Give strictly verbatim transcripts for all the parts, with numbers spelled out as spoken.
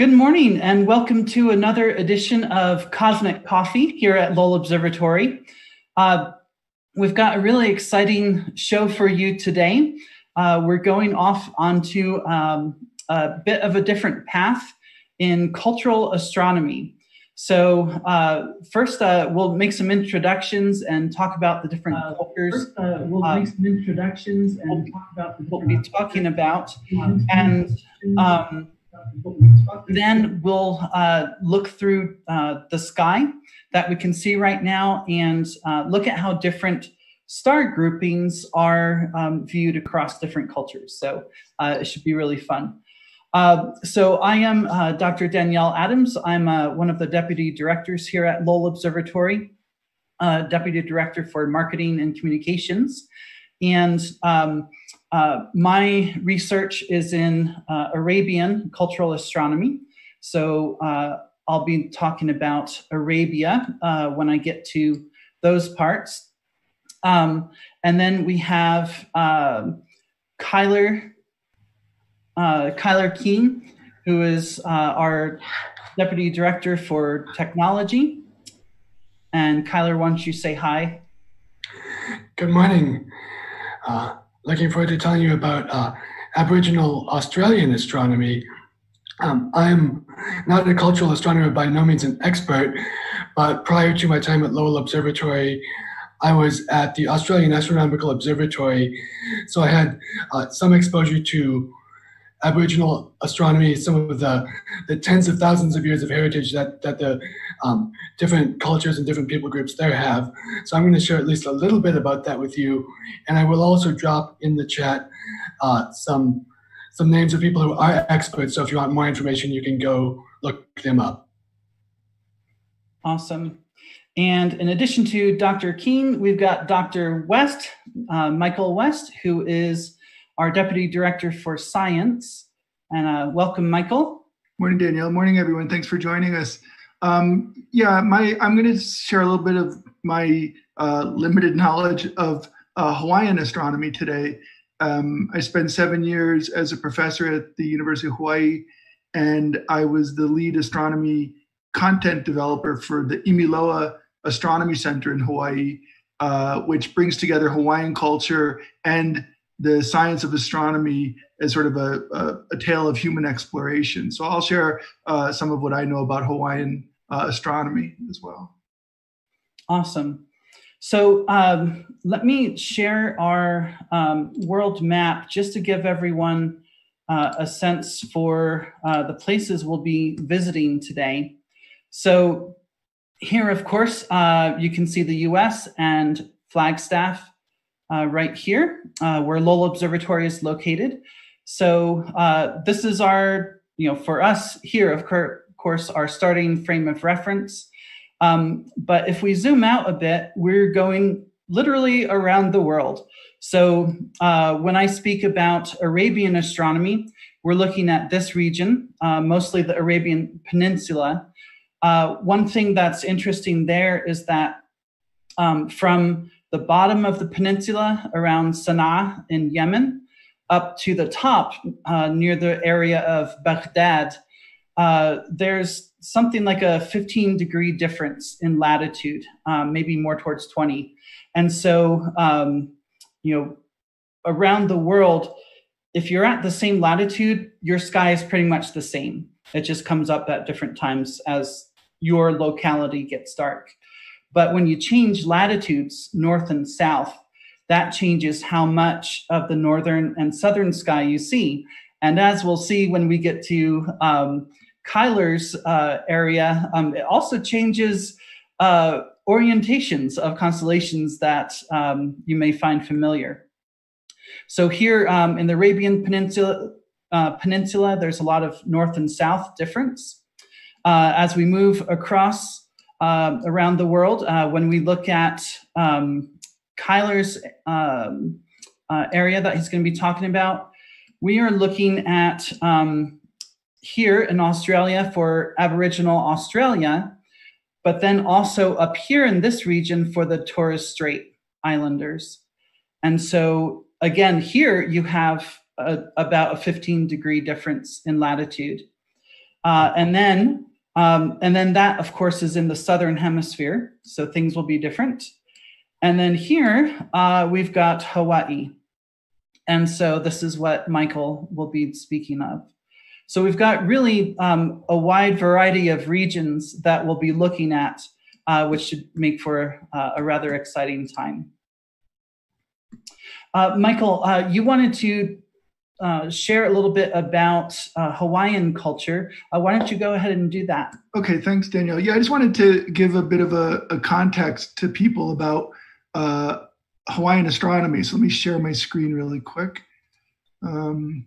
Good morning and welcome to another edition of Cosmic Coffee here at Lowell Observatory. Uh, we've got a really exciting show for you today. Uh, we're going off onto um, a bit of a different path in cultural astronomy. So uh, first, uh, we'll make some introductions and talk about the different uh, cultures. First, uh, we'll um, make some introductions and we'll talk about the what we'll be talking about, um, and um, then we'll uh, look through uh, the sky that we can see right now and uh, look at how different star groupings are um, viewed across different cultures. So uh, it should be really fun. Uh, so I am uh, Doctor Danielle Adams. I'm uh, one of the deputy directors here at Lowell Observatory, uh, deputy director for marketing and communications. And um, uh, my research is in uh, Arabian cultural astronomy. So uh, I'll be talking about Arabia uh, when I get to those parts. Um, and then we have uh, Kyler Uh, Kyler Kuehn, who is uh, our Deputy Director for Technology. And Kyler, why don't you say hi? Good morning. Uh, looking forward to telling you about uh, Aboriginal Australian astronomy. Um, I'm not a cultural astronomer, by no means an expert, but prior to my time at Lowell Observatory, I was at the Australian Astronomical Observatory, so I had uh, some exposure to Aboriginal astronomy, some of the, the tens of thousands of years of heritage that, that the um, different cultures and different people groups there have. So I'm going to share at least a little bit about that with you. And I will also drop in the chat uh, some, some names of people who are experts. So if you want more information, you can go look them up. Awesome. And in addition to Doctor Kuehn, we've got Doctor West, uh, Michael West, who is our Deputy Director for Science. And uh, welcome, Michael. Morning, Danielle. Morning, everyone. Thanks for joining us. Um, yeah, my I'm going to share a little bit of my uh, limited knowledge of uh, Hawaiian astronomy today. Um, I spent seven years as a professor at the University of Hawaii, and I was the lead astronomy content developer for the Imiloa Astronomy Center in Hawaii, uh, which brings together Hawaiian culture and the science of astronomy is sort of a, a, a tale of human exploration. So I'll share uh, some of what I know about Hawaiian uh, astronomy as well. Awesome. So um, let me share our um, world map just to give everyone uh, a sense for uh, the places we'll be visiting today. So here, of course, uh, you can see the U S and Flagstaff, Uh, right here, uh, where Lowell Observatory is located. So uh, this is our, you know, for us here, of course, our starting frame of reference. Um, but if we zoom out a bit, we're going literally around the world. So uh, when I speak about Arabian astronomy, we're looking at this region, uh, mostly the Arabian Peninsula. Uh, one thing that's interesting there is that um, from the bottom of the peninsula around Sana'a in Yemen, up to the top uh, near the area of Baghdad, uh, there's something like a fifteen degree difference in latitude, um, maybe more towards twenty. And so, um, you know, around the world, if you're at the same latitude, your sky is pretty much the same. It just comes up at different times as your locality gets dark. But when you change latitudes, north and south, that changes how much of the northern and southern sky you see. And as we'll see when we get to um, Kyler's uh, area, um, it also changes uh, orientations of constellations that um, you may find familiar. So here um, in the Arabian Peninsula, uh, Peninsula, there's a lot of north and south difference. Uh, as we move across Uh, around the world, uh, when we look at um, Kyler's um, uh, area that he's going to be talking about, we are looking at um, here in Australia for Aboriginal Australia, but then also up here in this region for the Torres Strait Islanders. And so again, here you have a, about a fifteen degree difference in latitude. Uh, and then um, and then that, of course, is in the southern hemisphere. So things will be different. And then here uh, we've got Hawaii. And so this is what Michael will be speaking of. So we've got really um, a wide variety of regions that we'll be looking at, uh, which should make for uh, a rather exciting time. Uh, Michael, uh, you wanted to uh, share a little bit about uh, Hawaiian culture. Uh, why don't you go ahead and do that? Okay, thanks, Danielle. Yeah, I just wanted to give a bit of a, a context to people about uh, Hawaiian astronomy. So let me share my screen really quick. Um,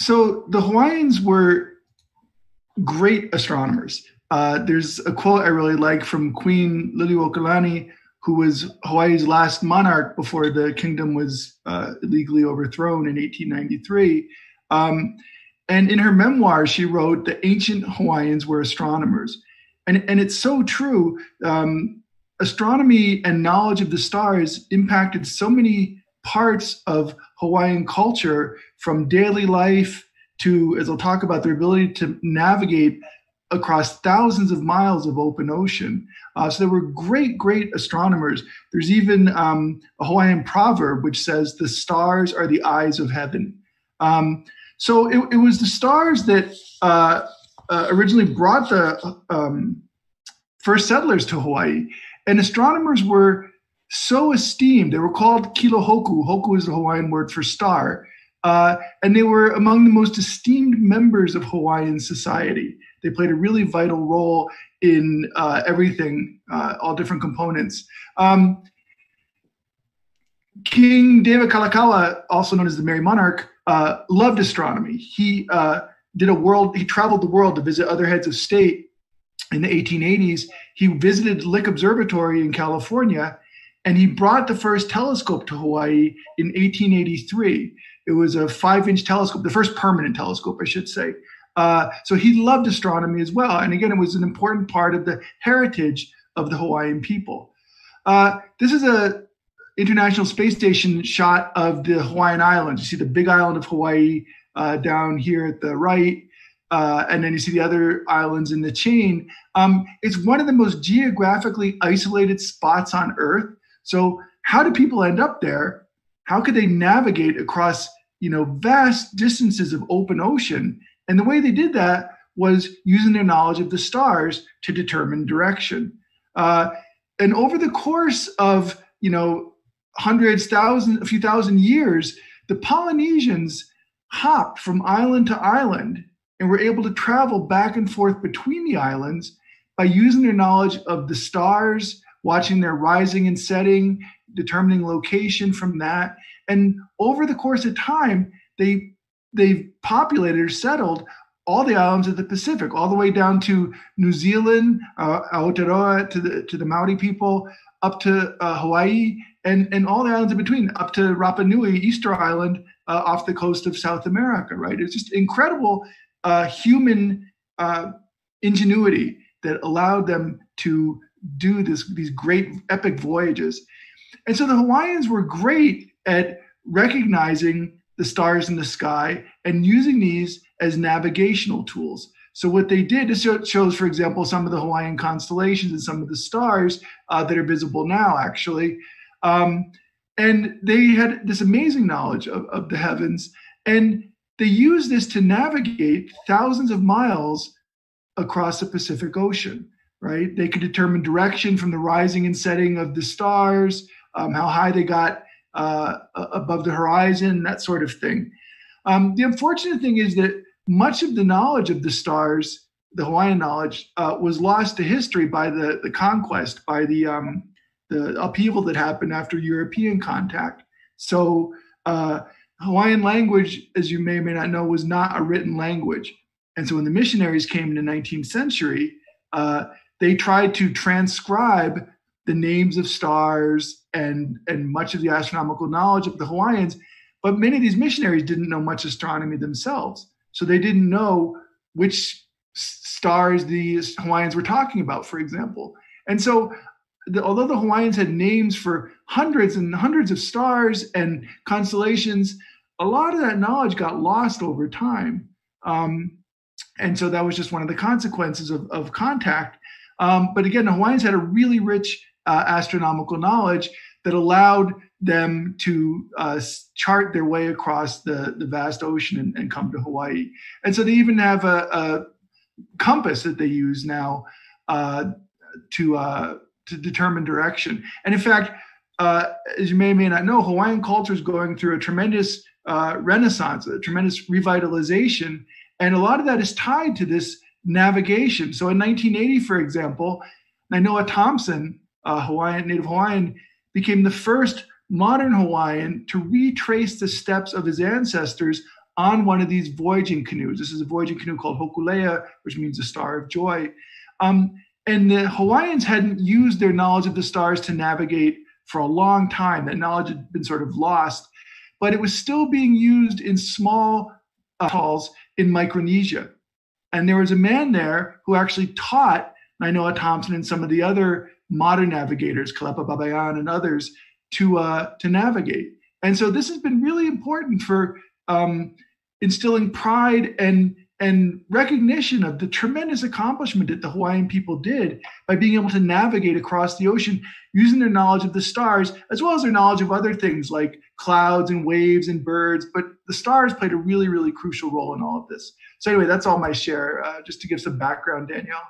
so the Hawaiians were great astronomers. Uh, there's a quote I really like from Queen Liliuokalani, who was Hawaii's last monarch before the kingdom was uh, illegally overthrown in eighteen ninety-three. Um, and in her memoir, she wrote, "The ancient Hawaiians were astronomers." And, and it's so true. Um, astronomy and knowledge of the stars impacted so many parts of Hawaiian culture, from daily life to, as I'll talk about, their ability to navigate across thousands of miles of open ocean. Uh, so they were great, great astronomers. There's even um, a Hawaiian proverb which says, "The stars are the eyes of heaven." Um, so it, it was the stars that uh, uh, originally brought the um, first settlers to Hawaii. And astronomers were so esteemed. They were called kilohoku. Hoku is the Hawaiian word for star. Uh, and they were among the most esteemed members of Hawaiian society. They played a really vital role in uh, everything, uh, all different components. Um, King David Kalakaua, also known as the Merry Monarch, uh, loved astronomy. He uh, did a world, he traveled the world to visit other heads of state in the eighteen eighties. He visited Lick Observatory in California, and he brought the first telescope to Hawaii in eighteen eighty-three. It was a five-inch telescope, the first permanent telescope, I should say. Uh, so he loved astronomy as well. And again, it was an important part of the heritage of the Hawaiian people. Uh, this is a International Space Station shot of the Hawaiian Islands. You see the big island of Hawaii uh, down here at the right. Uh, and then you see the other islands in the chain. Um, it's one of the most geographically isolated spots on Earth. So how do people end up there? How could they navigate across, you know, vast distances of open ocean? And the way they did that was using their knowledge of the stars to determine direction. Uh, and over the course of, you know, hundreds, thousands, a few thousand years, the Polynesians hopped from island to island and were able to travel back and forth between the islands by using their knowledge of the stars, watching their rising and setting, determining location from that. And over the course of time, they They've populated or settled all the islands of the Pacific, all the way down to New Zealand, uh, Aotearoa, to the to the Maori people, up to uh, Hawaii, and, and all the islands in between, up to Rapa Nui, Easter Island, uh, off the coast of South America, right? It's just incredible uh, human uh, ingenuity that allowed them to do this these great epic voyages. And so the Hawaiians were great at recognizing the stars in the sky and using these as navigational tools. So what they did, this shows, for example, some of the Hawaiian constellations and some of the stars uh, that are visible now, actually. Um, and they had this amazing knowledge of, of the heavens, and they used this to navigate thousands of miles across the Pacific Ocean, right? They could determine direction from the rising and setting of the stars, um, how high they got Uh, above the horizon, that sort of thing. Um, the unfortunate thing is that much of the knowledge of the stars, the Hawaiian knowledge, uh, was lost to history by the, the conquest, by the, um, the upheaval that happened after European contact. So uh, Hawaiian language, as you may or may not know, was not a written language. And so when the missionaries came in the nineteenth century, uh, they tried to transcribe the names of stars and, and much of the astronomical knowledge of the Hawaiians. But many of these missionaries didn't know much astronomy themselves. So they didn't know which stars the Hawaiians were talking about, for example. And so the, although the Hawaiians had names for hundreds and hundreds of stars and constellations, a lot of that knowledge got lost over time. Um, and so that was just one of the consequences of, of contact. Um, but again, the Hawaiians had a really rich uh, astronomical knowledge that allowed them to uh, chart their way across the, the vast ocean and, and come to Hawaii. And so they even have a, a compass that they use now uh, to uh, to determine direction. And in fact, uh, as you may or may not know, Hawaiian culture is going through a tremendous uh, renaissance, a tremendous revitalization. And a lot of that is tied to this navigation. So in nineteen eighty, for example, Nainoa Thompson, a Hawaiian, Native Hawaiian, became the first modern Hawaiian to retrace the steps of his ancestors on one of these voyaging canoes. This is a voyaging canoe called Hokule'a, which means the Star of Joy. Um, and the Hawaiians hadn't used their knowledge of the stars to navigate for a long time. That knowledge had been sort of lost, but it was still being used in small atolls in Micronesia. And there was a man there who actually taught Nainoa Thompson and some of the other modern navigators, Kalepa Babayan and others, to uh, to navigate. And so this has been really important for um, instilling pride and and recognition of the tremendous accomplishment that the Hawaiian people did by being able to navigate across the ocean using their knowledge of the stars, as well as their knowledge of other things like clouds and waves and birds. But the stars played a really, really crucial role in all of this. So anyway, that's all my share, uh, just to give some background, Danielle.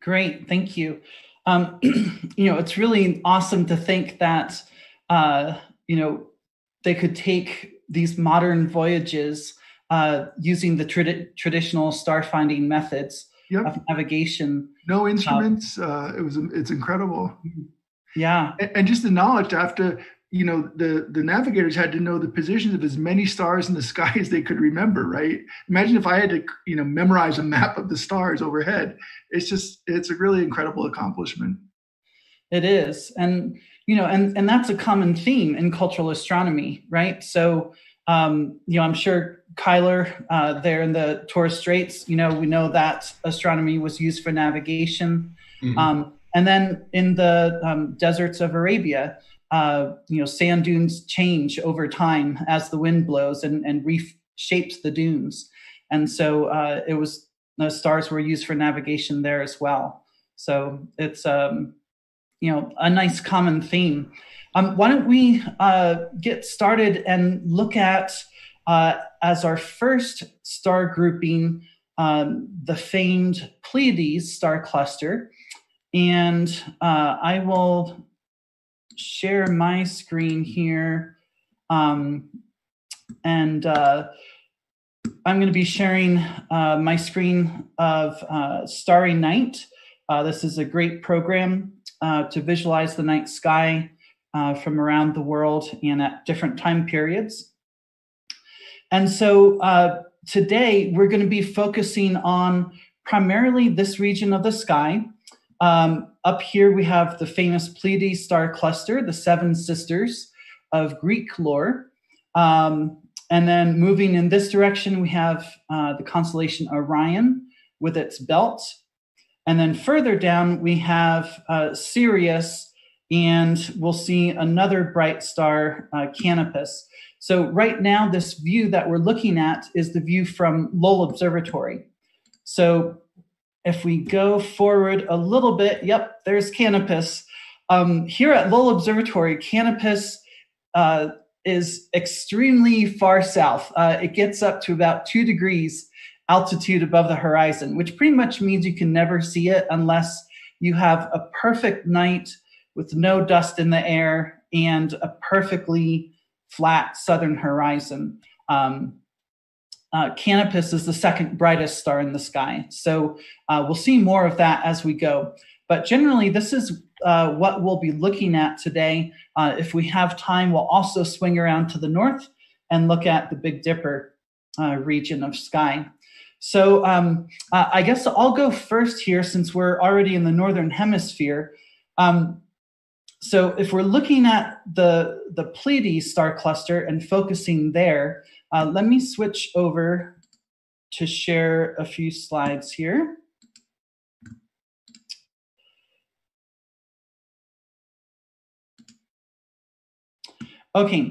Great, thank you. Um, you know, it's really awesome to think that, uh, you know, they could take these modern voyages uh, using the tra traditional star finding methods yep. of navigation. No instruments. Um, uh, it was, it's incredible. Yeah. And, and just the knowledge after, you know, the, the navigators had to know the positions of as many stars in the sky as they could remember, right? Imagine if I had to, you know, memorize a map of the stars overhead. It's just, it's a really incredible accomplishment. It is. And, you know, and, and that's a common theme in cultural astronomy, right? So, um, you know, I'm sure Kyler uh, there in the Torres Straits, you know, we know that astronomy was used for navigation. Mm-hmm. um, and then in the um, deserts of Arabia, Uh, you know, sand dunes change over time as the wind blows and, and reshapes the dunes. And so uh, it was, the stars were used for navigation there as well. So it's, um, you know, a nice common theme. Um, why don't we uh, get started and look at, uh, as our first star grouping, um, the famed Pleiades star cluster. And uh, I will share my screen here, um, and uh, I'm going to be sharing uh, my screen of uh, Starry Night. Uh, this is a great program uh, to visualize the night sky uh, from around the world and at different time periods. And so uh, today we're going to be focusing on primarily this region of the sky. Um, Up here, we have the famous Pleiades star cluster, the seven sisters of Greek lore. Um, and then moving in this direction, we have uh, the constellation Orion with its belt. And then further down, we have uh, Sirius, and we'll see another bright star, uh, Canopus. So right now, this view that we're looking at is the view from Lowell Observatory. So if we go forward a little bit, yep, there's Canopus. Um, here at Lowell Observatory, Canopus uh, is extremely far south. Uh, it gets up to about two degrees altitude above the horizon, which pretty much means you can never see it unless you have a perfect night with no dust in the air and a perfectly flat southern horizon. Um, Uh, Canopus is the second brightest star in the sky. So uh, we'll see more of that as we go. But generally, this is uh, what we'll be looking at today. Uh, if we have time, we'll also swing around to the north and look at the Big Dipper uh, region of sky. So um, uh, I guess I'll go first here since we're already in the northern hemisphere. Um, so if we're looking at the, the Pleiades star cluster and focusing there, Uh, let me switch over to share a few slides here. Okay,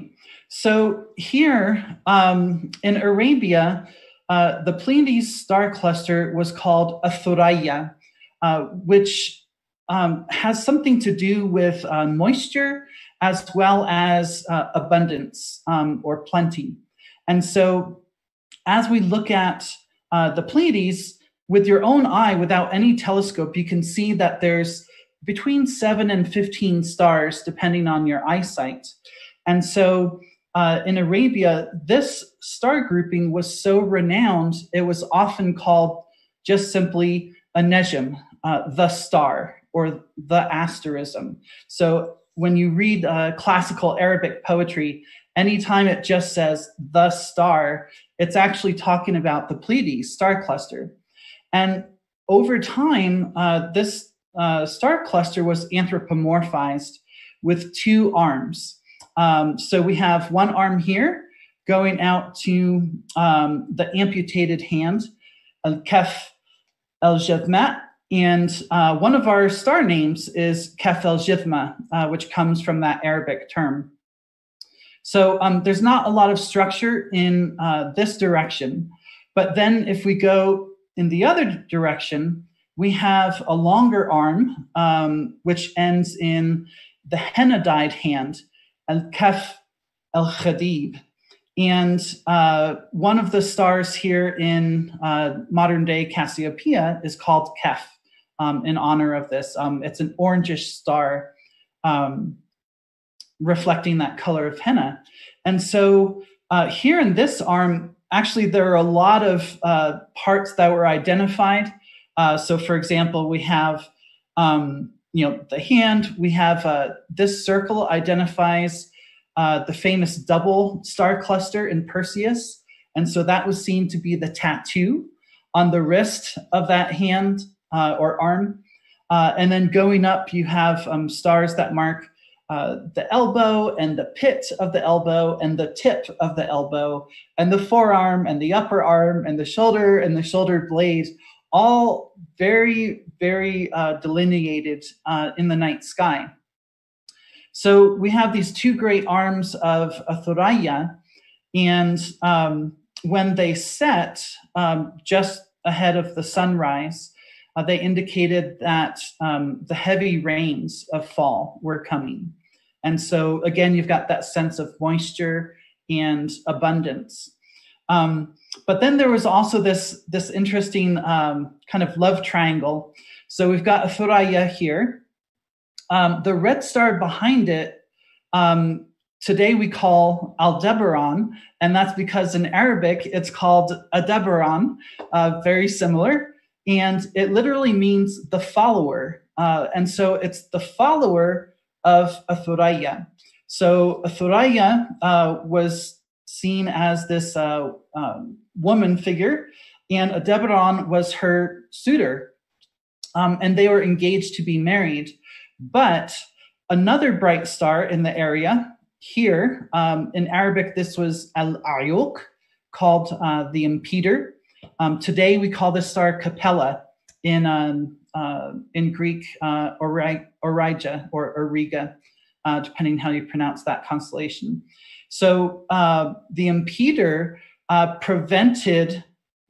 so here um, in Arabia, Uh, the Pleiades star cluster was called Al-Thurayya, uh, which um, has something to do with uh, moisture as well as uh, abundance um, or plenty. And so as we look at uh, the Pleiades, with your own eye, without any telescope, you can see that there's between seven and fifteen stars, depending on your eyesight. And so Uh, in Arabia, this star grouping was so renowned, it was often called just simply An-Najm, uh, the star, or the asterism. So when you read uh, classical Arabic poetry, anytime it just says the star, it's actually talking about the Pleiades star cluster. And over time, uh, this uh, star cluster was anthropomorphized with two arms. Um, so we have one arm here going out to um, the amputated hand, Al-Kaf al-Jithma, and uh, one of our star names is Kaf al-Jithma, uh, which comes from that Arabic term. So um, there's not a lot of structure in uh, this direction, but then if we go in the other direction, we have a longer arm, um, which ends in the henna-dyed hand, Al-Kaf al-Khadib. And uh, one of the stars here in uh, modern day Cassiopeia is called Kaf um, in honor of this. Um, it's an orangish star um, reflecting that color of henna. And so uh, here in this arm, actually there are a lot of uh, parts that were identified. Uh, so for example, we have um, you know, the hand, we have uh, this circle identifies uh, the famous double star cluster in Perseus. And so that was seen to be the tattoo on the wrist of that hand uh, or arm. Uh, and then going up, you have um, stars that mark uh, the elbow and the pit of the elbow and the tip of the elbow and the forearm and the upper arm and the shoulder and the shoulder blade, all very, very uh, delineated uh, in the night sky. So we have these two great arms of Al-Thurayya, and um, when they set um, just ahead of the sunrise, uh, they indicated that um, the heavy rains of fall were coming. And so again, you've got that sense of moisture and abundance. Um, but then there was also this, this interesting um, kind of love triangle. So we've got Al-Thurayya here. Um, the red star behind it, um, today we call Aldebaran, and that's because in Arabic it's called Adebaran, uh, very similar. And it literally means the follower. Uh, and so it's the follower of Al-Thurayya. So Al-Thurayya uh, was seen as this uh, um, woman figure, and Aldebaran was her suitor, um, and they were engaged to be married. But another bright star in the area here, um, in Arabic this was Al-Ayuq, called uh, the Impeder. Um, today we call this star Capella in um, uh, in Greek, uh, Origa, or Origa, uh, depending how you pronounce that constellation. So uh, the impeder uh, prevented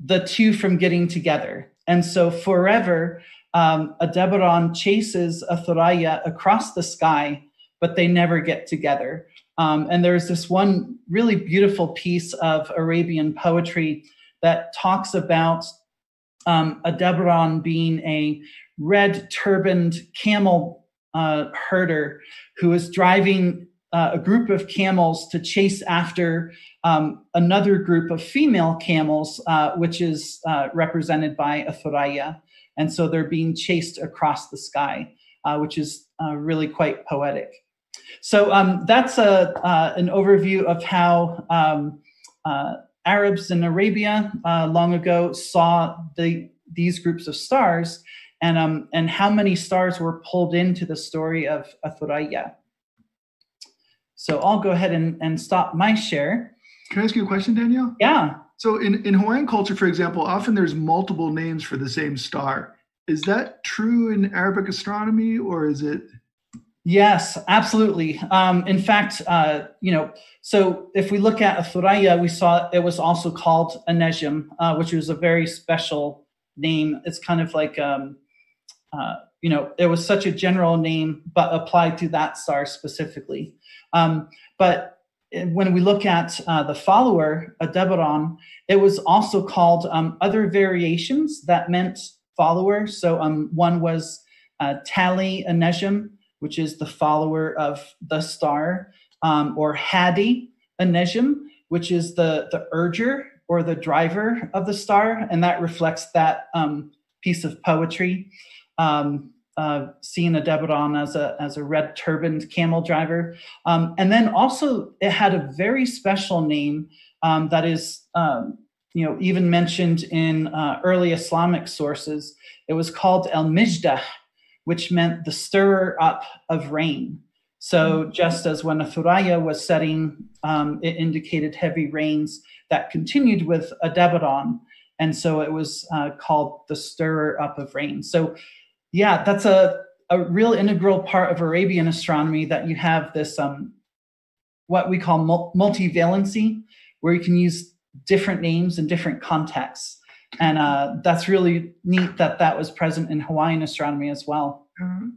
the two from getting together. And so forever, um, Aldebaran chases Al-Thurayya across the sky, but they never get together. Um, and there's this one really beautiful piece of Arabian poetry that talks about um, Aldebaran being a red turbaned camel uh, herder who is driving Uh, a group of camels to chase after um, another group of female camels, uh, which is uh, represented by Al-Thurayya. And so they're being chased across the sky, uh, which is uh, really quite poetic. So um, that's a, uh, an overview of how um, uh, Arabs in Arabia uh, long ago saw the, these groups of stars, and, um, and how many stars were pulled into the story of Al-Thurayya. So I'll go ahead and, and stop my share. Can I ask you a question, Danielle? Yeah. So in, in Hawaiian culture, for example, often there's multiple names for the same star. Is that true in Arabic astronomy, or is it? Yes, absolutely. Um, in fact, uh, you know, so if we look at Al-Thurayya, we saw it was also called An-Najm, uh, which was a very special name. It's kind of like, um, uh, you know, it was such a general name, but applied to that star specifically. Um, but when we look at uh, the follower, Aldebaran, it was also called um, other variations that meant follower. So um, one was uh, Tali An-Najm, which is the follower of the star, um, or Hadi An-Najm, which is the, the urger or the driver of the star. And that reflects that um, piece of poetry, um, uh, seeing Aldebaran as a, as a red turbaned camel driver. Um, and then also it had a very special name um, that is, um, you know, even mentioned in uh, early Islamic sources. It was called El-Mijdah, which meant the stirrer up of rain. So just as when Al-Thurayya was setting, um, it indicated heavy rains that continued with Aldebaran. And so it was uh, called the stirrer up of rain. So yeah, that's a, a real integral part of Arabian astronomy, that you have this, um, what we call mul multivalency, where you can use different names in different contexts. And uh, that's really neat that that was present in Hawaiian astronomy as well. Mm-hmm.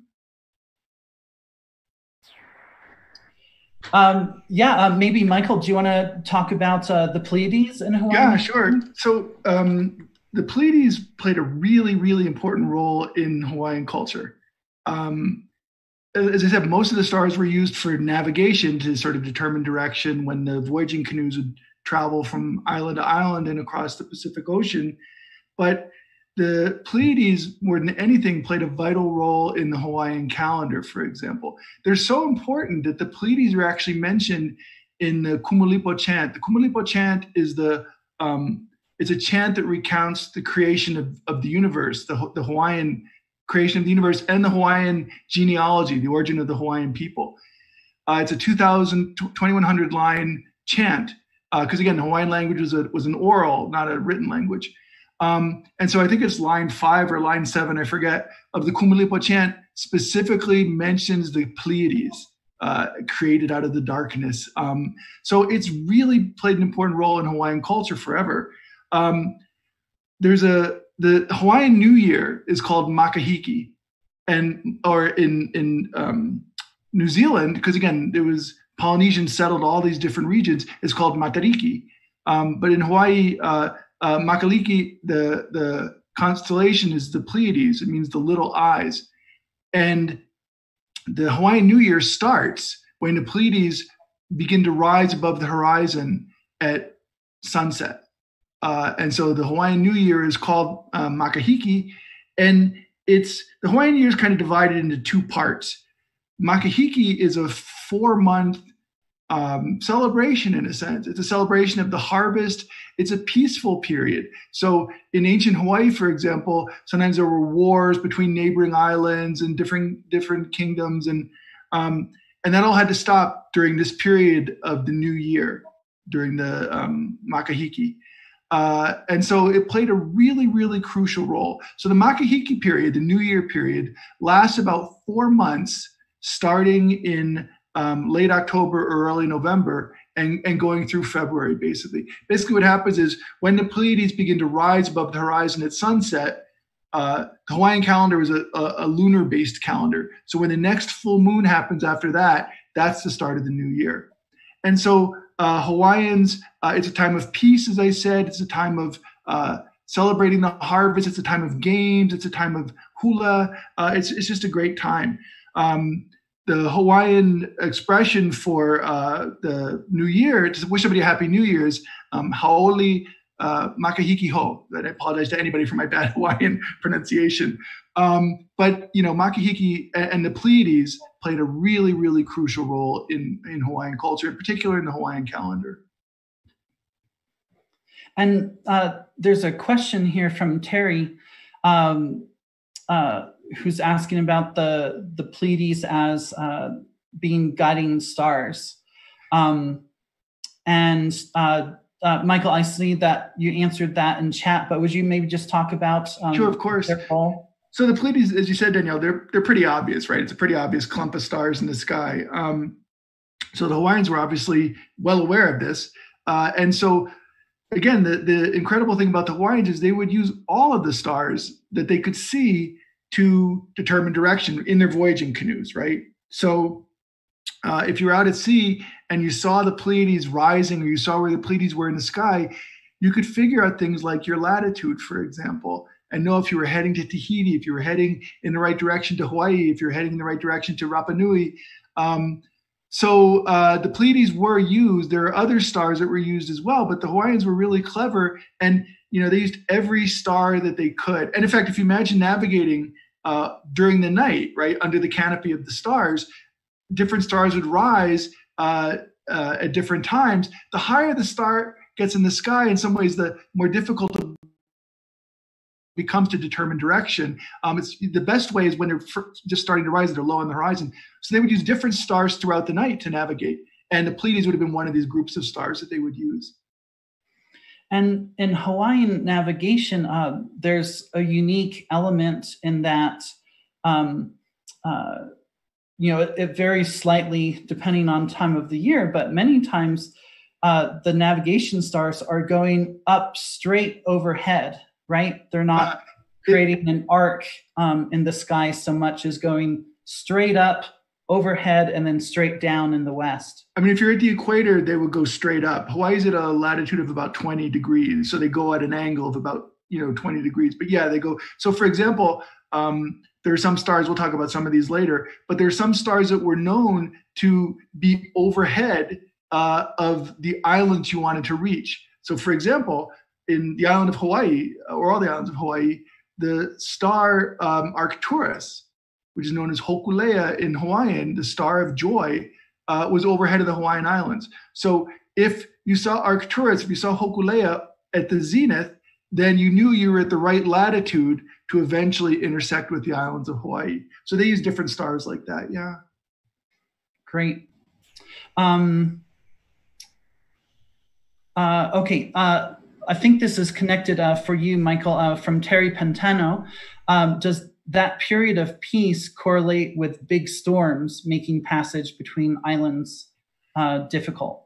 um, yeah, uh, maybe Michael, do you want to talk about uh, the Pleiades in Hawaii? Yeah, sure. So um, the Pleiades played a really, really important role in Hawaiian culture. Um, as I said, most of the stars were used for navigation to sort of determine direction when the voyaging canoes would travel from island to island and across the Pacific Ocean. But the Pleiades, more than anything, played a vital role in the Hawaiian calendar, for example. They're so important that the Pleiades are actually mentioned in the Kumulipo chant. The Kumulipo chant is the, um, it's a chant that recounts the creation of, of the universe, the, the Hawaiian creation of the universe, and the Hawaiian genealogy, the origin of the Hawaiian people. Uh, it's a two thousand, twenty-one hundred line chant. Because uh, again, the Hawaiian language was, a, was an oral, not a written language. Um, and so I think it's line five or line seven, I forget, of the Kumulipo chant specifically mentions the Pleiades uh, created out of the darkness. Um, so it's really played an important role in Hawaiian culture forever. Um, there's a, the Hawaiian New Year is called Makahiki, and, or in, in um, New Zealand, because again, there was Polynesians settled all these different regions, is called Matariki. Um, but in Hawaii, uh, uh, Makaliki, the, the constellation is the Pleiades. It means the little eyes. And the Hawaiian New Year starts when the Pleiades begin to rise above the horizon at sunset. Uh, and so the Hawaiian New Year is called uh, Makahiki. And it's, the Hawaiian New Year is kind of divided into two parts. Makahiki is a four-month um, celebration, in a sense. It's a celebration of the harvest. It's a peaceful period. So in ancient Hawaii, for example, sometimes there were wars between neighboring islands and different different kingdoms, and um, and that all had to stop during this period of the new year, during the um, Makahiki. Uh, and so it played a really, really crucial role. So the Makahiki period, the new year period, lasts about four months, starting in um, late October or early November and, and going through February, basically. Basically what happens is when the Pleiades begin to rise above the horizon at sunset, uh, the Hawaiian calendar is a, a, a lunar-based calendar. So when the next full moon happens after that, that's the start of the new year. And so uh, Hawaiians, uh, it's a time of peace, as I said. It's a time of uh, celebrating the harvest. It's a time of games. It's a time of hula. Uh, it's, it's just a great time. Um, the Hawaiian expression for uh, the New Year, to wish somebody a Happy New Year, is um, Haoli uh, Makahiki Ho. And I apologize to anybody for my bad Hawaiian pronunciation. Um, but, you know, Makahiki and the Pleiades played a really, really crucial role in, in Hawaiian culture, in particular in the Hawaiian calendar. And uh, there's a question here from Terry, um, uh, who's asking about the, the Pleiades as uh, being guiding stars. Um, and uh, uh, Michael, I see that you answered that in chat, but would you maybe just talk about um, sure, of course. Their role? So the Pleiades, as you said, Danielle, they're they're pretty obvious, right? It's a pretty obvious clump of stars in the sky. Um, so the Hawaiians were obviously well aware of this. Uh, and so, again, the, the incredible thing about the Hawaiians is they would use all of the stars that they could see to determine direction in their voyaging canoes, right? So uh, if you're out at sea and you saw the Pleiades rising, or you saw where the Pleiades were in the sky, you could figure out things like your latitude, for example, and know if you were heading to Tahiti, if you were heading in the right direction to Hawaii, if you're heading in the right direction to Rapa Nui. Um, so uh, the Pleiades were used. There are other stars that were used as well, but the Hawaiians were really clever, and you know they used every star that they could. And in fact, if you imagine navigating uh, during the night, right, under the canopy of the stars, different stars would rise uh, uh, at different times. The higher the star gets in the sky, in some ways, the more difficult the becomes to determine direction. Um, it's the best way is when they're just starting to rise, they're low on the horizon. So they would use different stars throughout the night to navigate. And the Pleiades would have been one of these groups of stars that they would use. And in Hawaiian navigation, uh, there's a unique element in that, um, uh, you know, it, it varies slightly depending on time of the year, but many times uh, the navigation stars are going up straight overhead. Right? They're not uh, creating it, an arc um, in the sky so much as going straight up overhead and then straight down in the west. I mean, if you're at the equator, they would go straight up. Hawaii's at a latitude of about twenty degrees. So they go at an angle of about, you know, twenty degrees. But yeah, they go. So for example, um, there are some stars, we'll talk about some of these later, but there are some stars that were known to be overhead uh, of the islands you wanted to reach. So for example, in the island of Hawaii, or all the islands of Hawaii, the star um, Arcturus, which is known as Hokule'a in Hawaiian, the star of joy, uh, was overhead of the Hawaiian Islands. So if you saw Arcturus, if you saw Hokule'a at the zenith, then you knew you were at the right latitude to eventually intersect with the islands of Hawaii. So they use different stars like that, yeah. Great. Um, uh, okay. Uh, I think this is connected uh, for you, Michael, uh, from Terry Pantano. Um, does that period of peace correlate with big storms making passage between islands uh, difficult?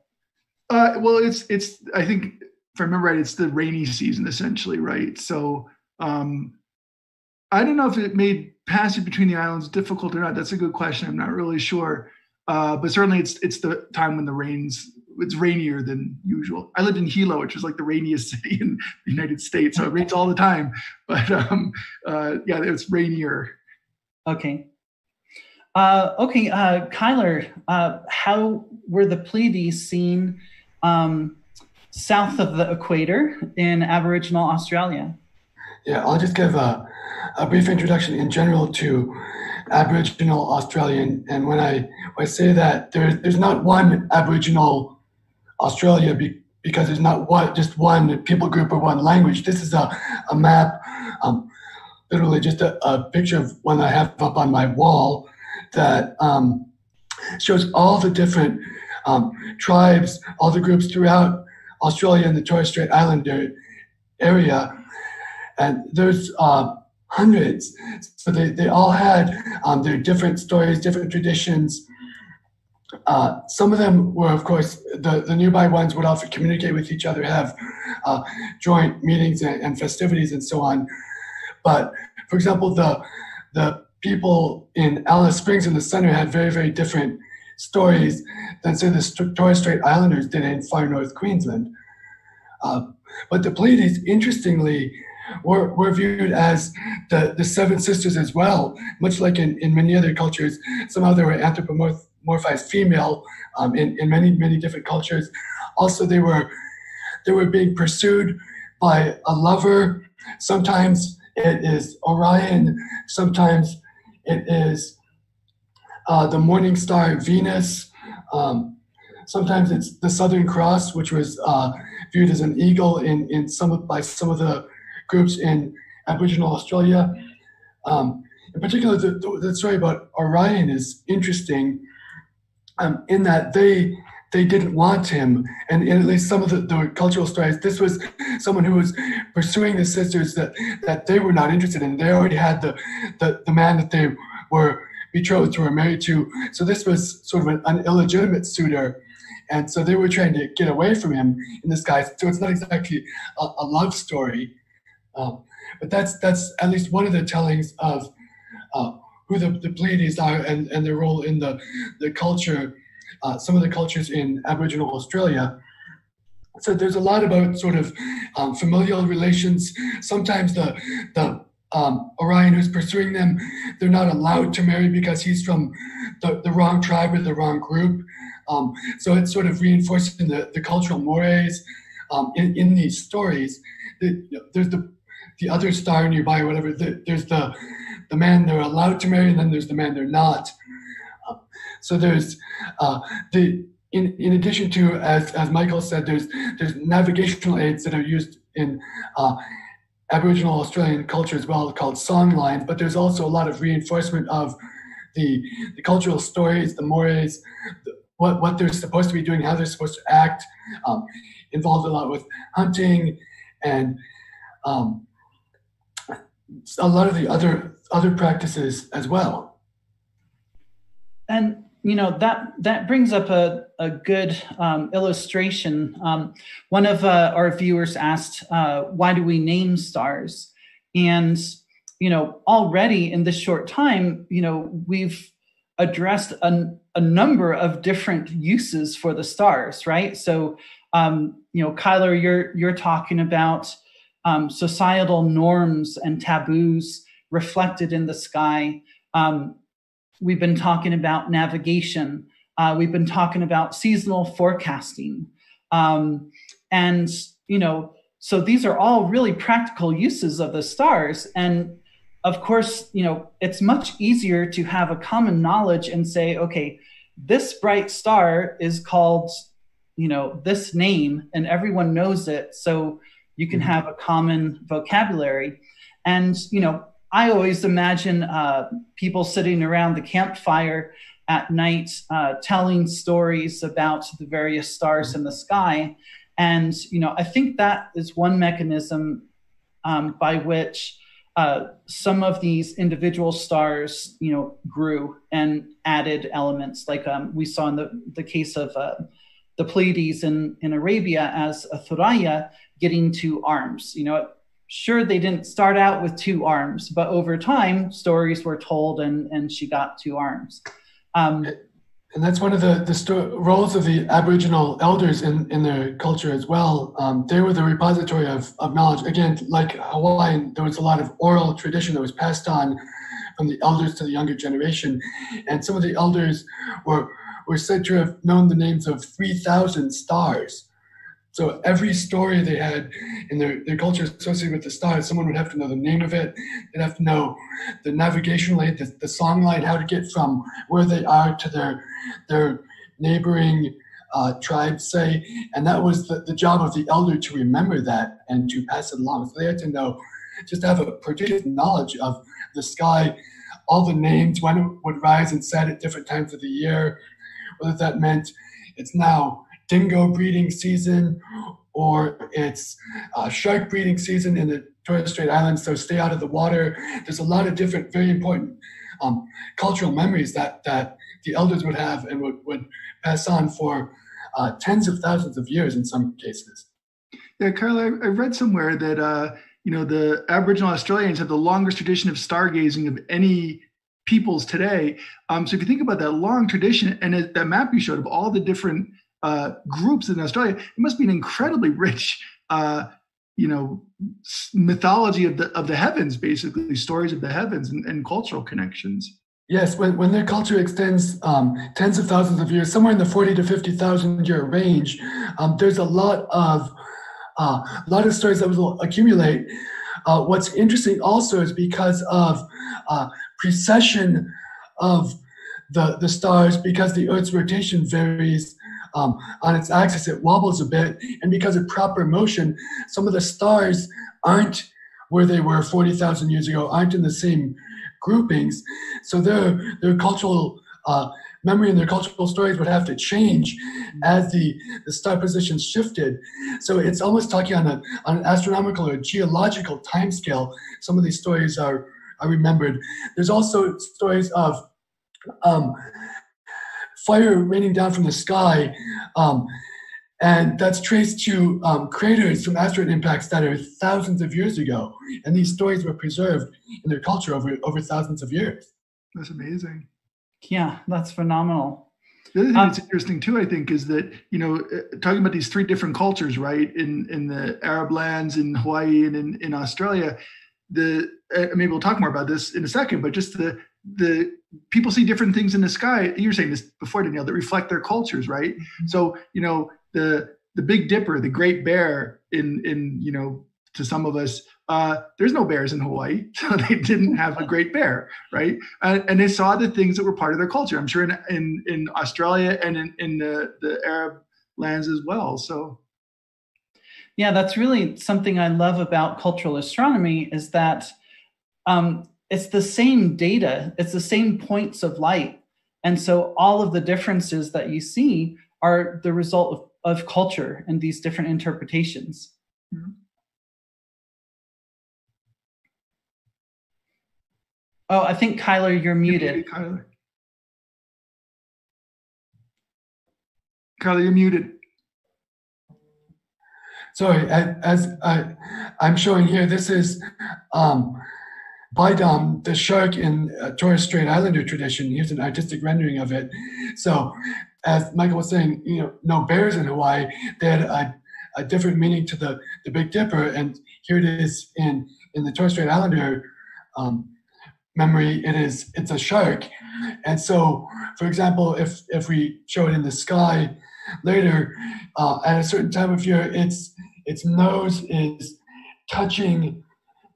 Uh, well, it's, it's. I think, if I remember right, it's the rainy season, essentially, right? So um, I don't know if it made passage between the islands difficult or not. That's a good question. I'm not really sure. Uh, but certainly it's, it's the time when the rains it's rainier than usual. I lived in Hilo, which is like the rainiest city in the United States. So it rains all the time, but um, uh, yeah, it's rainier. Okay. Uh, okay, uh, Kyler, uh, how were the Pleiades seen um, south of the equator in Aboriginal Australia? Yeah, I'll just give a, a brief introduction in general to Aboriginal Australian. And when I, when I say that, there, there's not one Aboriginal Australia be, because there's not one, just one people group or one language. This is a, a map, um, literally just a, a picture of one I have up on my wall that um, shows all the different um, tribes, all the groups throughout Australia and the Torres Strait Islander area. And there's uh, hundreds. So they, they all had um, their different stories, different traditions. Uh, some of them were, of course, the, the nearby ones would often communicate with each other, have uh, joint meetings and, and festivities and so on. But for example, the, the people in Alice Springs in the center had very, very different stories than, say, the Torres Strait Islanders did in far north Queensland. Uh, but the Pleiades, interestingly, We're, we're viewed as the, the seven sisters as well, much like in, in many other cultures. Somehow they were anthropomorphized female um, in, in many, many different cultures. Also, they were, they were being pursued by a lover. Sometimes it is Orion. Sometimes it is uh, the morning star Venus. Um, sometimes it's the Southern Cross, which was uh, viewed as an eagle in, in some of, by some of the groups in Aboriginal Australia. Um, in particular, the, the story about Orion is interesting um, in that they they didn't want him. And, and at least some of the, the cultural stories, this was someone who was pursuing the sisters that, that they were not interested in. They already had the, the, the man that they were betrothed to or married to. So this was sort of an, an illegitimate suitor. And so they were trying to get away from him in this guise. So it's not exactly a, a love story. Um, but that's that's at least one of the tellings of uh, who the, the Pleiades are and, and their role in the, the culture, uh, some of the cultures in Aboriginal Australia. So there's a lot about sort of um, familial relations. Sometimes the, the um, Orion who's pursuing them, they're not allowed to marry because he's from the, the wrong tribe or the wrong group. Um, so it's sort of reinforcing the, the cultural mores um, in, in these stories. The, you know, there's the the other star nearby or whatever. The, there's the the man they're allowed to marry, and then there's the man they're not. Um, so there's uh, the in in addition to as as Michael said, there's there's navigational aids that are used in uh, Aboriginal Australian culture as well, called song lines. But there's also a lot of reinforcement of the the cultural stories, the mores. The, What, what they're supposed to be doing, how they're supposed to act, um, involved a lot with hunting and um, a lot of the other other practices as well. And you know that that brings up a a good um, illustration. Um, one of uh, our viewers asked, uh, "Why do we name stars?" And you know, already in this short time, you know, we've addressed an a number of different uses for the stars, right? So, um, you know, Kyler, you're, you're talking about um, societal norms and taboos reflected in the sky. Um, we've been talking about navigation. Uh, we've been talking about seasonal forecasting. Um, and, you know, so these are all really practical uses of the stars. And of course, you know, it's much easier to have a common knowledge and say, okay, this bright star is called, you know, this name, and everyone knows it. So you can have a common vocabulary. And, you know, I always imagine uh, people sitting around the campfire at night uh, telling stories about the various stars in the sky. And, you know, I think that is one mechanism um, by which Uh, some of these individual stars, you know, grew and added elements, like um, we saw in the, the case of uh, the Pleiades in, in Arabia as Al-Thurayya getting two arms. You know, sure, they didn't start out with two arms, but over time, stories were told and, and she got two arms. Um, and that's one of the, the sto- roles of the Aboriginal elders in, in their culture as well. Um, they were the repository of, of knowledge. Again, like Hawaiian, there was a lot of oral tradition that was passed on from the elders to the younger generation. And some of the elders were, were said to have known the names of three thousand stars. So every story they had in their, their culture associated with the stars, someone would have to know the name of it. They'd have to know the navigational aid, the, the song line, how to get from where they are to their their neighboring uh, tribe, say. And that was the, the job of the elder to remember that and to pass it along. So they had to know, just have a prodigious knowledge of the sky, all the names, when it would rise and set at different times of the year, whether that meant it's now dingo breeding season, or it's uh, shark breeding season in the Torres Strait Islands, so stay out of the water. There's a lot of different, very important um, cultural memories that, that the elders would have and would, would pass on for uh, tens of thousands of years in some cases. Yeah, Carl, I, I read somewhere that, uh, you know, the Aboriginal Australians have the longest tradition of stargazing of any peoples today. Um, so if you think about that long tradition and it, that map you showed of all the different Uh, groups in Australia, it must be an incredibly rich, uh, you know, mythology of the of the heavens, basically stories of the heavens and, and cultural connections. Yes, when when their culture extends um, tens of thousands of years, somewhere in the forty to fifty thousand year range, um, there's a lot of uh, a lot of stories that will accumulate. Uh, what's interesting also is because of uh, precession of the the stars, because the Earth's rotation varies. Um, on its axis, it wobbles a bit, and because of proper motion, some of the stars aren't where they were forty thousand years ago, aren't in the same groupings. So their their cultural uh, memory and their cultural stories would have to change as the, the star positions shifted. So it's almost talking on, a, on an astronomical or geological timescale. Some of these stories are, are remembered. There's also stories of um, fire raining down from the sky, um, and that's traced to um, craters from asteroid impacts that are thousands of years ago. And these stories were preserved in their culture over, over thousands of years. That's amazing. Yeah, that's phenomenal. The other thing um, that's interesting too, I think, is that, you know, talking about these three different cultures, right, in, in the Arab lands, in Hawaii, and in, in Australia, the, uh, maybe we'll talk more about this in a second, but just the, the people see different things in the sky. You were saying this before, Danielle, that reflect their cultures, right? Mm-hmm. So, you know, the the Big Dipper, the Great Bear, in in you know, to some of us, uh, there's no bears in Hawaii, so they didn't have a Great Bear, right? Uh, and they saw the things that were part of their culture. I'm sure in in, in Australia and in, in the, the Arab lands as well. So, yeah, that's really something I love about cultural astronomy is that um, it's the same data, it's the same points of light, and so all of the differences that you see are the result of of culture and these different interpretations. Mm-hmm. Oh, I think Kyler, you're, you're muted. muted. Kyler, Kyler, you're muted. Sorry, I, as I, I'm showing here, this is um, Baidam, the shark in uh, Torres Strait Islander tradition. Here's an artistic rendering of it. So, as Michael was saying, you know, no bears in Hawaii, they had a, a different meaning to the, the Big Dipper. And here it is in, in the Torres Strait Islander um, memory, it is, it's a shark. And so, for example, if, if we show it in the sky later, uh, at a certain time of year, its its nose is touching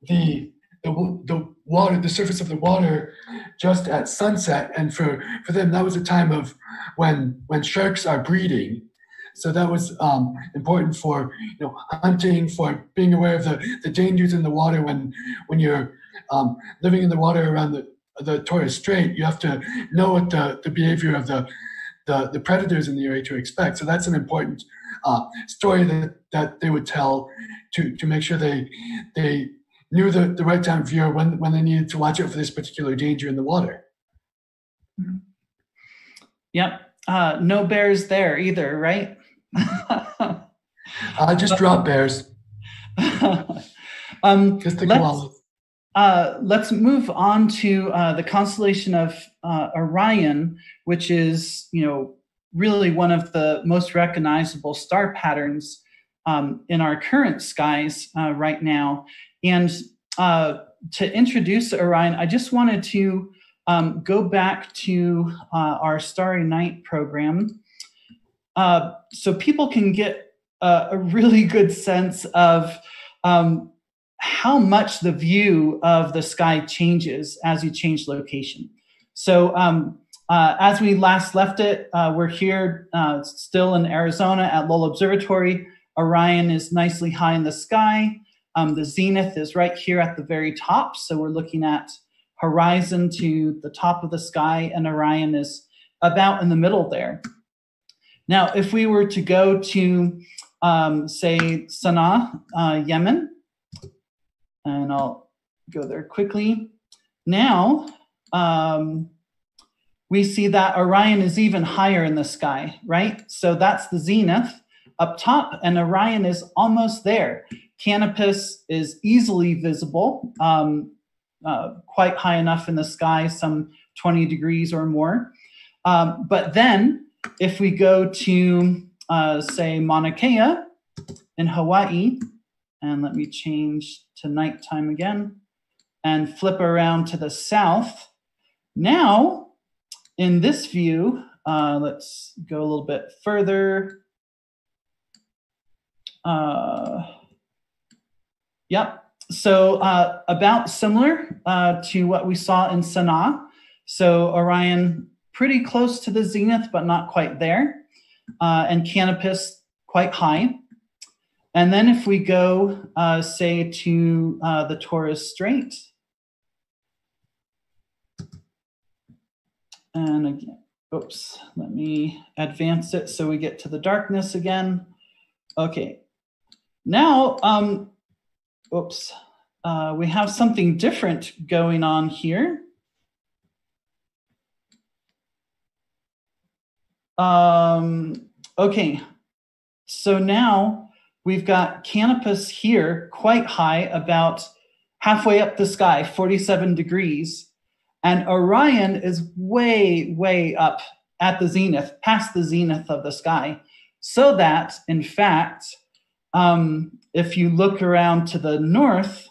the the, the water, the surface of the water, just at sunset. And for, for them, that was a time of when when sharks are breeding. So that was um, important for, you know, hunting, for being aware of the, the dangers in the water. When when you're um, living in the water around the, the Torres Strait, you have to know what the, the behavior of the, the, the predators in the area to expect. So that's an important uh, story that, that they would tell to, to make sure they they knew the, the right time of year when, when they needed to watch out for this particular danger in the water. Yep. Uh, no bears there either, right? I just dropped bears. um, just the koalas. Uh, let's move on to uh, the constellation of uh, Orion, which is, you know, really one of the most recognizable star patterns um, in our current skies uh, right now. And uh, to introduce Orion, I just wanted to um, go back to uh, our Starry Night program uh, so people can get a, a really good sense of um, how much the view of the sky changes as you change location. So um, uh, as we last left it, uh, we're here uh, still in Arizona at Lowell Observatory. Orion is nicely high in the sky. Um, the zenith is right here at the very top. So we're looking at horizon to the top of the sky, and Orion is about in the middle there. Now, if we were to go to, um, say, Sana'a, uh, Yemen, and I'll go there quickly. Now, um, we see that Orion is even higher in the sky, right? So that's the zenith up top, and Orion is almost there. Canopus is easily visible, um, uh, quite high enough in the sky, some twenty degrees or more. Um, but then if we go to, uh, say, Mauna Kea in Hawaii, and let me change to nighttime again, and flip around to the south. Now, in this view, uh, let's go a little bit further. Uh, Yep. So uh, about similar uh, to what we saw in Sana'a. So Orion pretty close to the zenith, but not quite there. Uh, and Canopus quite high. And then if we go, uh, say, to uh, the Torres Strait. And again, Oops, let me advance it so we get to the darkness again. Okay, now, um, oops, uh, we have something different going on here. Um, okay, so now we've got Canopus here quite high, about halfway up the sky, forty-seven degrees. And Orion is way, way up at the zenith, past the zenith of the sky. So that, in fact, um, if you look around to the north,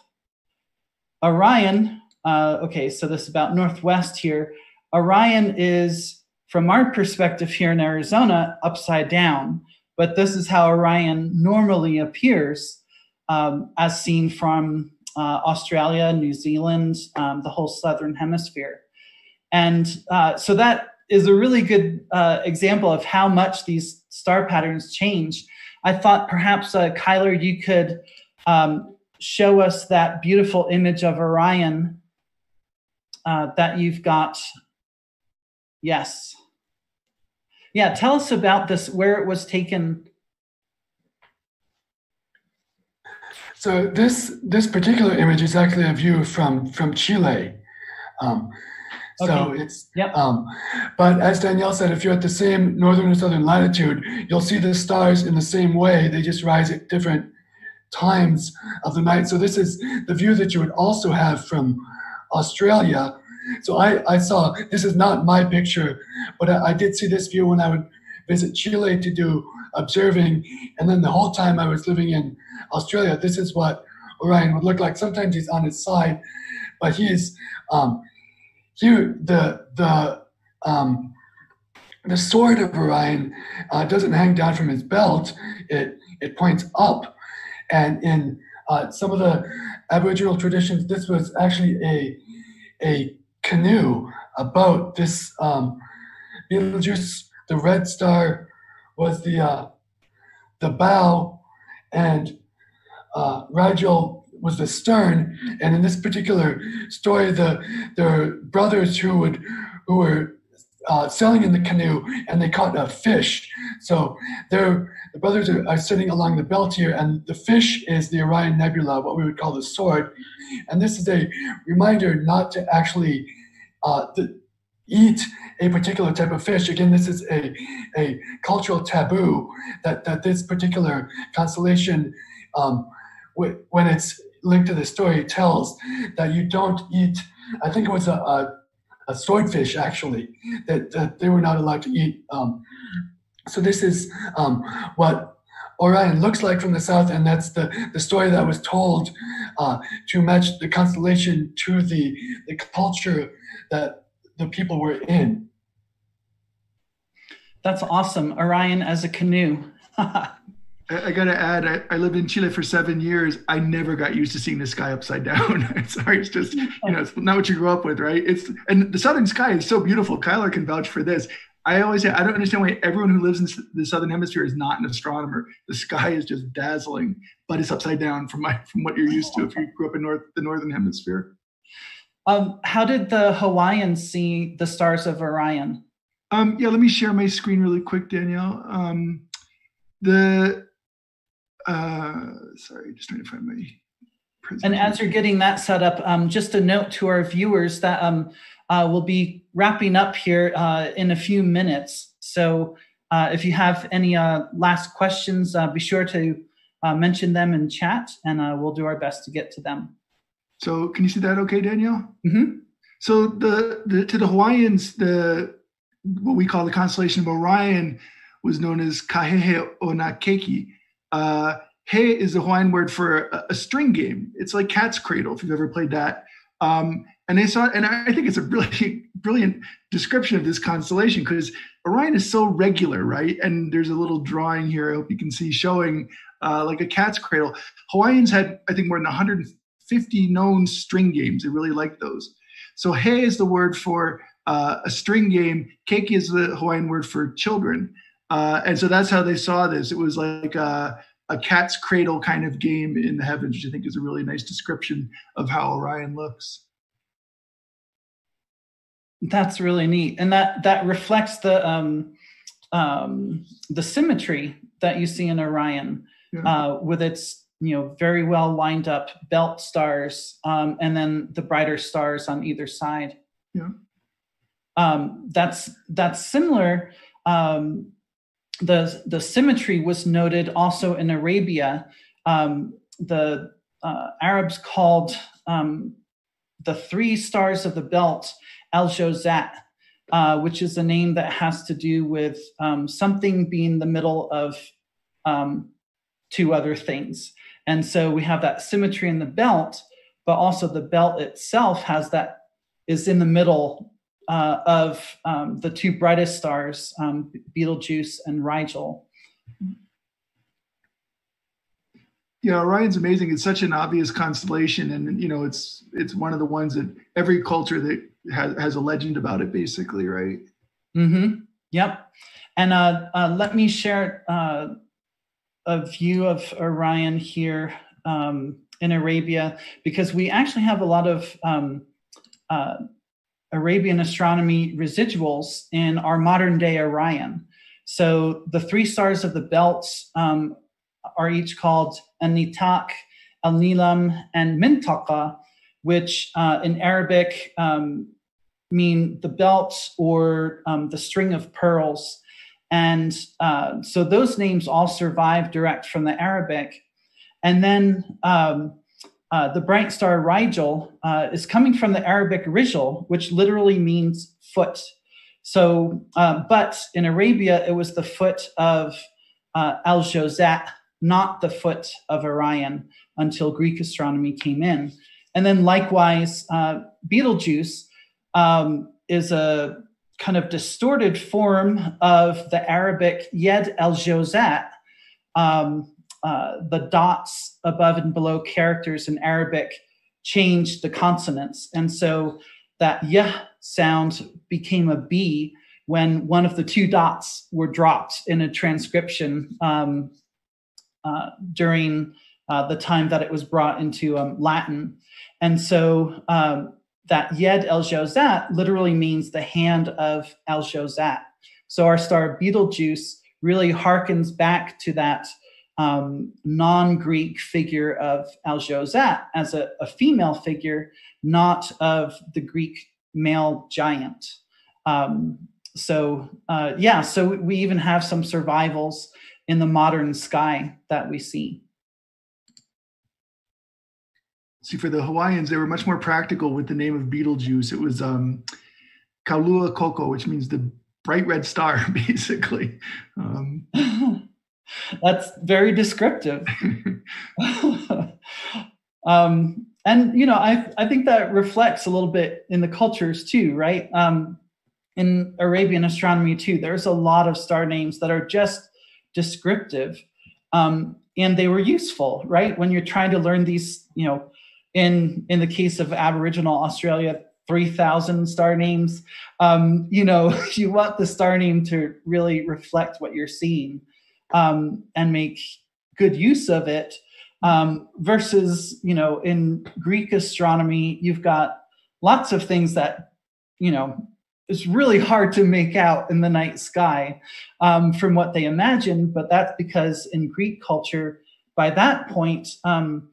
Orion, uh, okay, so this is about northwest here. Orion is, from our perspective here in Arizona, upside down. But this is how Orion normally appears, um, as seen from Uh, Australia, New Zealand, um, the whole southern hemisphere. And uh, so that is a really good uh, example of how much these star patterns change. I thought perhaps, uh, Kyler, you could um, show us that beautiful image of Orion uh, that you've got. Yes. Yeah, tell us about this, where it was taken. So this this particular image is actually a view from from Chile, um, okay. so it's yep. um, but as Danielle said, if you're at the same northern and southern latitude, you'll see the stars in the same way. They just rise at different times of the night. So this is the view that you would also have from Australia. So I I saw this is not my picture, but I, I did see this view when I would visit Chile to do observing, and then the whole time I was living in Australia, this is what Orion would look like. Sometimes he's on his side, but he's um, here. The the um, the sword of Orion uh, doesn't hang down from his belt; it it points up. And in uh, some of the Aboriginal traditions, this was actually a a canoe, a boat. This um, Betelgeuse, the red star, was the uh, the bow, and uh, Rigel was the stern. And in this particular story, the the brothers who would who were uh, sailing in the canoe, and they caught a fish. So they're, the brothers are, are sitting along the belt here, and the fish is the Orion Nebula, what we would call the sword. And this is a reminder not to actually uh, the, eat a particular type of fish. Again, this is a, a cultural taboo that, that this particular constellation, um, w when it's linked to the story, tells that you don't eat, I think it was a, a, a swordfish actually, that, that they were not allowed to eat. Um, so this is um, what Orion looks like from the south, and that's the, the story that was told uh, to match the constellation to the, the culture that the people were in. That's awesome. Orion as a canoe. I, I gotta add, I, I lived in Chile for seven years. I never got used to seeing the sky upside down. Sorry, it's just, you know, it's not what you grew up with, right? It's, and the southern sky is so beautiful. Kyler can vouch for this. I always say, I don't understand why everyone who lives in the southern hemisphere is not an astronomer. The sky is just dazzling, but it's upside down from my from what you're used to if you grew up in north the northern hemisphere. Um, how did the Hawaiians see the stars of Orion? Um, yeah, let me share my screen really quick, Danielle. Um, the uh, sorry, just trying to find my presentation. And as you're getting that set up, um, just a note to our viewers that um, uh, we'll be wrapping up here uh, in a few minutes. So uh, if you have any uh, last questions, uh, be sure to uh, mention them in chat, and uh, we'll do our best to get to them. So can you see that okay, Danielle? Mm-hmm. So the, the to the Hawaiians, the what we call the constellation of Orion was known as Kahehe Onakeki. Uh, he is the Hawaiian word for a, a string game. It's like Cat's Cradle, if you've ever played that. Um, and they saw, and I think it's a really brilliant description of this constellation, because Orion is so regular, right? And there's a little drawing here, I hope you can see, showing uh, like a Cat's Cradle. Hawaiians had, I think, more than one hundred fifty known string games. They really like those. So he is the word for uh, a string game. Keiki is the Hawaiian word for children. Uh, and so that's how they saw this. It was like a, a cat's cradle kind of game in the heavens, which I think is a really nice description of how Orion looks. That's really neat. And that, that reflects the, um, um, the symmetry that you see in Orion, yeah. uh, with its, you know, very well lined up belt stars, um, and then the brighter stars on either side. Yeah. Um, that's, that's similar. Um, the, the symmetry was noted also in Arabia. Um, the uh, Arabs called um, the three stars of the belt Al-Jawza, uh, which is a name that has to do with um, something being the middle of um, two other things. And so we have that symmetry in the belt, but also the belt itself has that, is in the middle uh, of um, the two brightest stars, um, Betelgeuse and Rigel. Yeah, Orion's amazing. It's such an obvious constellation, and you know, it's it's one of the ones that every culture that has has a legend about it, basically, right? Mm-hmm. Yep. And uh, uh, let me share uh, a view of Orion here um, in Arabia, because we actually have a lot of um, uh, Arabian astronomy residuals in our modern day Orion. So the three stars of the belt um, are each called An-Nitak, Al-Nilam, and Mintaqa, which uh, in Arabic um, mean the belt or um, the string of pearls. And uh, so those names all survive direct from the Arabic. And then um, uh, the bright star Rigel uh, is coming from the Arabic Rijal, which literally means foot. So, uh, but in Arabia, it was the foot of uh, Al-Jawza, not the foot of Orion, until Greek astronomy came in. And then likewise, uh, Betelgeuse um, is a kind of distorted form of the Arabic Yad Al-Jawza, um, uh, the dots above and below characters in Arabic changed the consonants. And so that yah sound became a B when one of the two dots were dropped in a transcription um, uh, during uh, the time that it was brought into um, Latin. And so um, that Yed Al-Jawza literally means the hand of Al-Jawza. So our star Betelgeuse really harkens back to that um, non-Greek figure of Al-Jawza as a, a female figure, not of the Greek male giant. Um, so uh, yeah, so we even have some survivals in the modern sky that we see. See, for the Hawaiians, they were much more practical with the name of Betelgeuse. It was um, Kaulua Koko, which means the bright red star, basically. Um, That's very descriptive. um, and, you know, I, I think that reflects a little bit in the cultures too, right? Um, in Arabian astronomy too, there's a lot of star names that are just descriptive. Um, and they were useful, right? When you're trying to learn these, you know, In, in the case of Aboriginal Australia, three thousand star names, um, you know, you want the star name to really reflect what you're seeing um, and make good use of it um, versus, you know, in Greek astronomy, you've got lots of things that, you know, it's really hard to make out in the night sky um, from what they imagine, but that's because in Greek culture, by that point, um,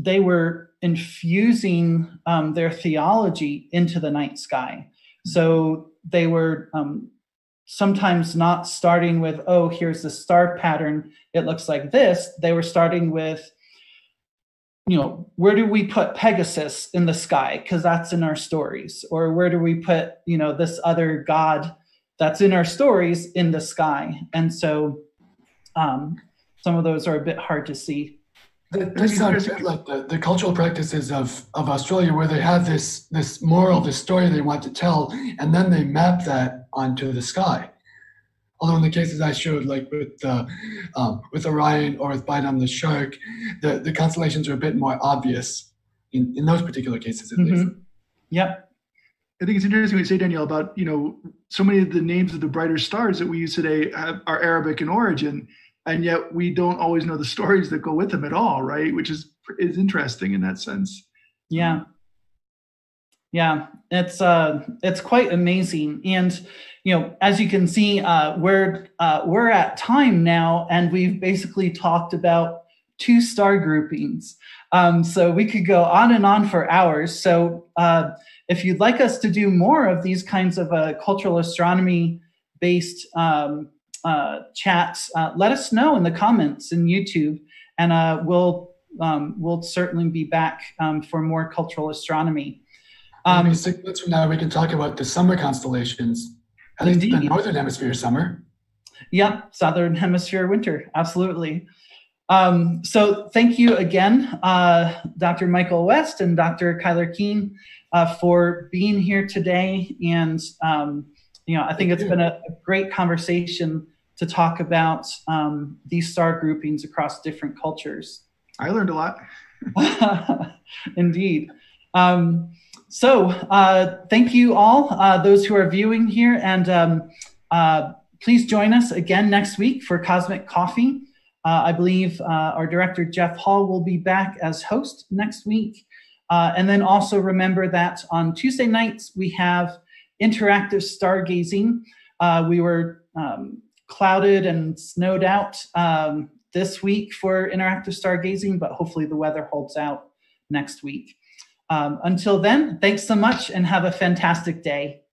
they were infusing um, their theology into the night sky. So they were um, sometimes not starting with, oh, here's the star pattern, it looks like this. They were starting with, you know, where do we put Pegasus in the sky? Because that's in our stories. Or where do we put, you know, this other god that's in our stories in the sky? And so um, some of those are a bit hard to see. This sounds like the, the cultural practices of, of Australia, where they have this, this moral, this story they want to tell, and then they map that onto the sky. Although in the cases I showed, like with, uh, um, with Orion or with Bite on the Shark, the, the constellations are a bit more obvious in, in those particular cases, at mm-hmm. least. Yep. I think it's interesting what you say, Danielle, about, you know, so many of the names of the brighter stars that we use today have, are Arabic in origin. And yet we don't always know the stories that go with them at all, right? Which is is interesting in that sense. Yeah. Yeah, it's uh, it's quite amazing. And, you know, as you can see, uh, we're uh, we're at time now, and we've basically talked about two star groupings. Um, so we could go on and on for hours. So uh, if you'd like us to do more of these kinds of uh, cultural astronomy based um, uh, chats, uh, let us know in the comments in YouTube, and uh, we'll um, we'll certainly be back um, for more cultural astronomy. Um, Maybe six months from now, we can talk about the summer constellations, at indeed. least the Northern Hemisphere summer. Yep, Southern Hemisphere winter, absolutely. Um, so thank you again, uh, Doctor Michael West and Doctor Kyler Kuehn, uh, for being here today. And, um, you know, I think thank it's you. been a, a great conversation to talk about um, these star groupings across different cultures. I learned a lot. Indeed. Um, So uh, thank you all, uh, those who are viewing here, and um, uh, please join us again next week for Cosmic Coffee. Uh, I believe uh, our director, Jeff Hall, will be back as host next week. Uh, and then also remember that on Tuesday nights, we have interactive stargazing. Uh, we were um, clouded and snowed out um, this week for interactive stargazing, but hopefully the weather holds out next week. Um, until then, thanks so much and have a fantastic day.